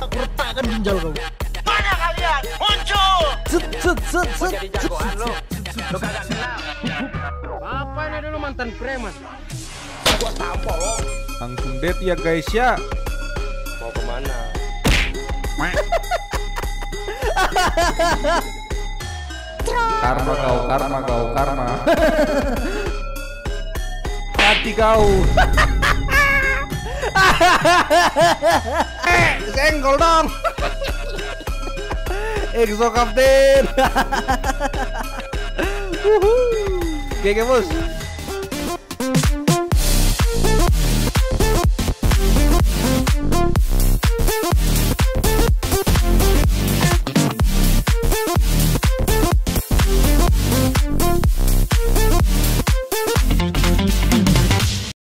aku retakan ginjal kamu. Mana kalian? Muncul! Set. Jadi jagoan lo. Lo kagak kenal. Apa ini dulu mantan preman? Gua tampol. Langsung date ya guys ya. Mau kemana? Karma kau. Mati kau. Senggol dong. Exo Kapten. Wuhu. Oke, bos.